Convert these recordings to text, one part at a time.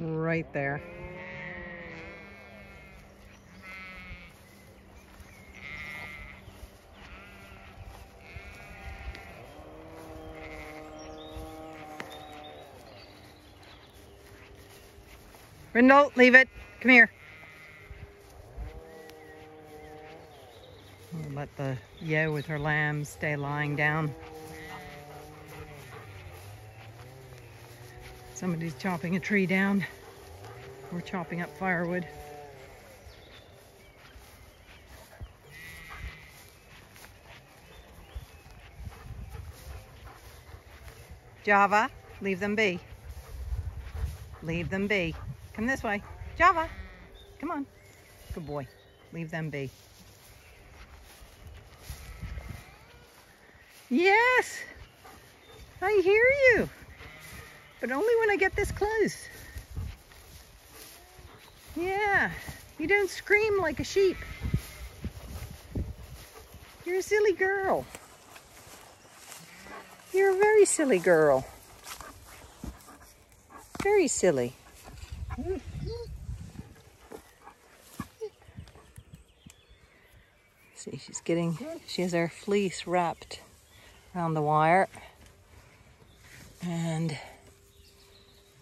right there. Rindle, leave it. Come here. We'll let the ewe with her lambs stay lying down. Somebody's chopping a tree down. We're chopping up firewood. Java, leave them be. Leave them be. Come this way. Java, come on. Good boy. Leave them be. Yes, I hear you, but only when I get this close. Yeah, you don't scream like a sheep. You're a silly girl. You're a very silly girl. Very silly. See, she has her fleece wrapped around the wire, and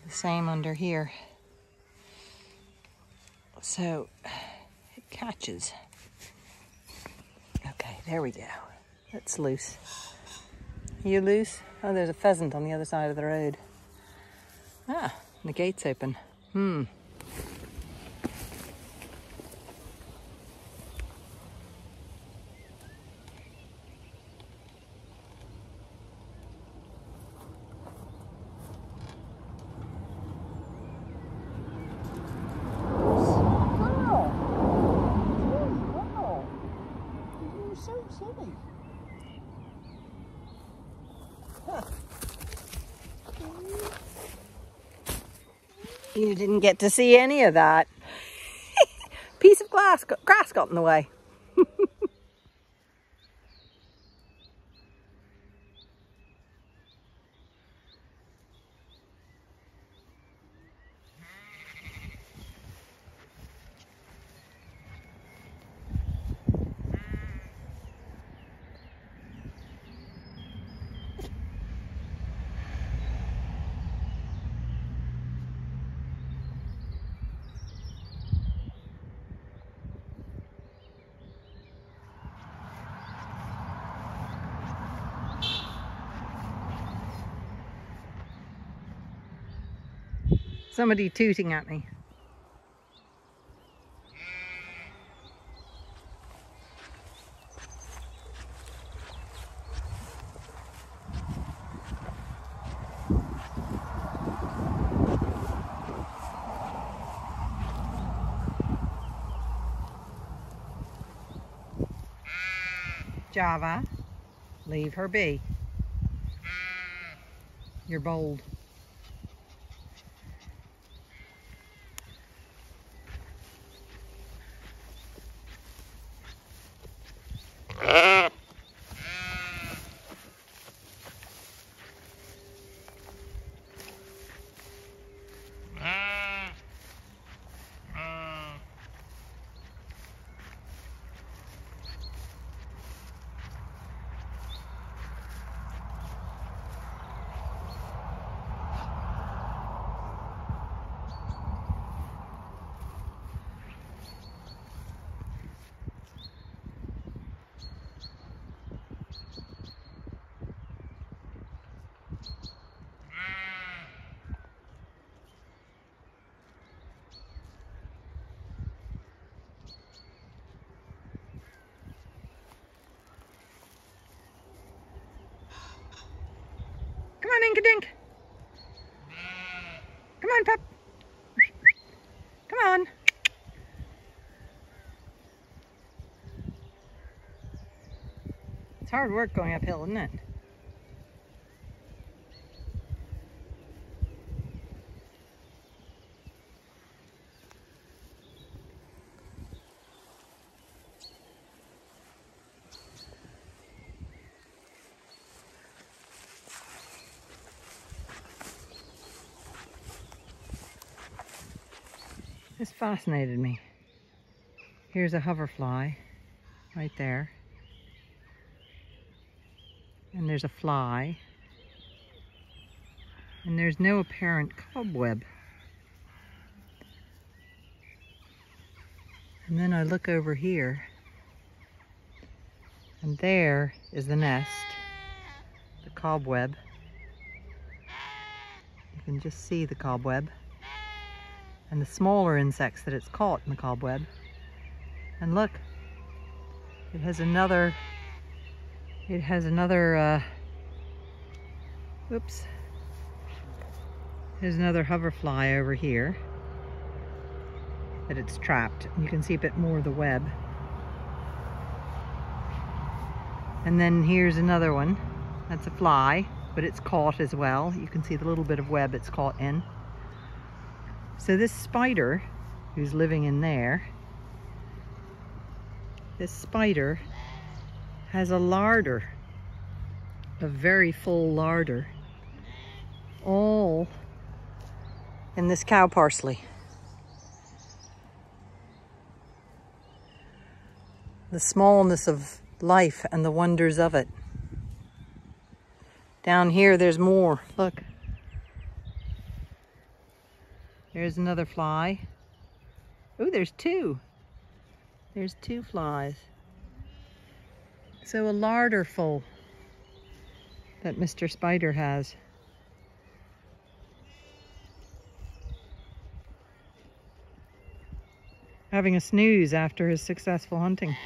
the same under here, so it catches. Okay, there we go. That's loose. Are you loose? Oh, there's a pheasant on the other side of the road. Ah, and the gate's open. You didn't get to see any of that. Piece of grass got in the way. Somebody tooting at me. Java, leave her be. You're bold. Come on, Inkadink. Come on, pup. Come on. It's hard work going uphill, isn't it? This fascinated me. Here's a hoverfly right there. And there's a fly. And there's no apparent cobweb. And then I look over here, and there is the nest, the cobweb. You can just see the cobweb and the smaller insects that it's caught in the cobweb. And look, it has another, oops, there's another hoverfly over here that it's trapped. You can see a bit more of the web. And then here's another one. That's a fly, but it's caught as well. You can see the little bit of web it's caught in. So this spider who's living in there, this spider has a larder, a very full larder, all in this cow parsley. The smallness of life and the wonders of it. Down here, there's more, look. There's another fly. Oh, there's two. There's two flies. So a larder full that Mr. Spider has. Having a snooze after his successful hunting.